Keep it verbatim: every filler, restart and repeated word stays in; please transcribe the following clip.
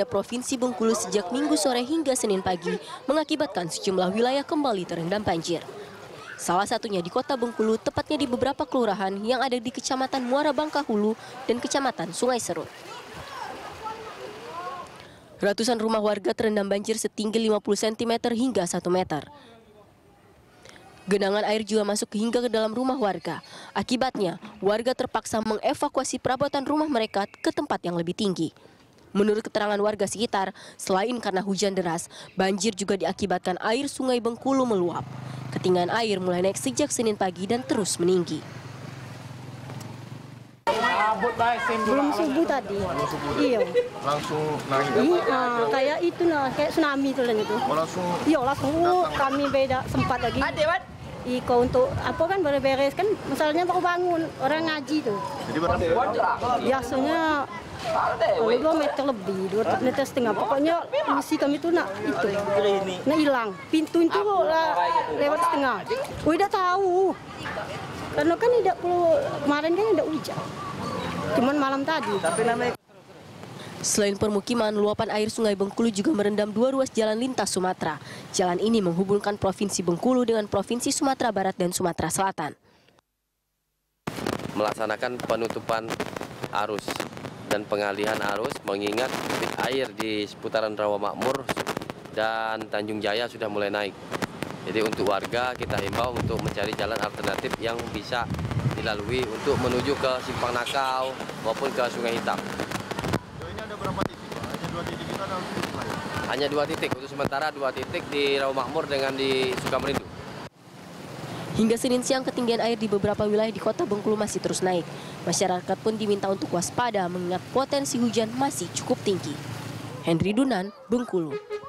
melanda Provinsi Bengkulu sejak Minggu sore hingga Senin pagi mengakibatkan sejumlah wilayah kembali terendam banjir. Salah satunya di Kota Bengkulu, tepatnya di beberapa kelurahan yang ada di Kecamatan Muara Bangkahulu dan Kecamatan Sungai Serut. Ratusan rumah warga terendam banjir setinggi lima puluh sentimeter hingga satu meter. Genangan air juga masuk hingga ke dalam rumah warga. Akibatnya, warga terpaksa mengevakuasi perabotan rumah mereka ke tempat yang lebih tinggi. Menurut keterangan warga sekitar, selain karena hujan deras, banjir juga diakibatkan air Sungai Bengkulu meluap. Ketinggian air mulai naik sejak Senin pagi dan terus meninggi. Belum subuh tadi. Iya. Langsung naik. Iya, kayak itu nah, kayak tsunami itu itu. Langsung. Iya, langsung kami beda sempat lagi. Iko untuk apa kan beres-beres kan, misalnya baru bangun orang ngaji tuh. Biasanya dua meter lebih, dua meter setengah. Pokoknya misi kami tuh nak itu, nak hilang. Pintu itu lah lewat setengah. Udah tahu. Karena kan tidak perlu, kemarin kan tidak hujan. Cuman malam tadi. Selain permukiman, luapan air Sungai Bengkulu juga merendam dua ruas jalan lintas Sumatera. Jalan ini menghubungkan Provinsi Bengkulu dengan Provinsi Sumatera Barat dan Sumatera Selatan. Melaksanakan penutupan arus dan pengalihan arus mengingat debit air di seputaran Rawa Makmur dan Tanjung Jaya sudah mulai naik. Jadi untuk warga kita himbau untuk mencari jalan alternatif yang bisa dilalui untuk menuju ke Simpang Nakau maupun ke Sungai Hitam. Ini ada berapa titik? Hanya dua titik kita ada untuk wilayah. Hanya dua titik untuk sementara, dua titik di Rawa Makmur dengan di Sukamerindu. Hingga Senin siang ketinggian air di beberapa wilayah di Kota Bengkulu masih terus naik. Masyarakat pun diminta untuk waspada mengingat potensi hujan masih cukup tinggi. Hendry Dunan, Bengkulu.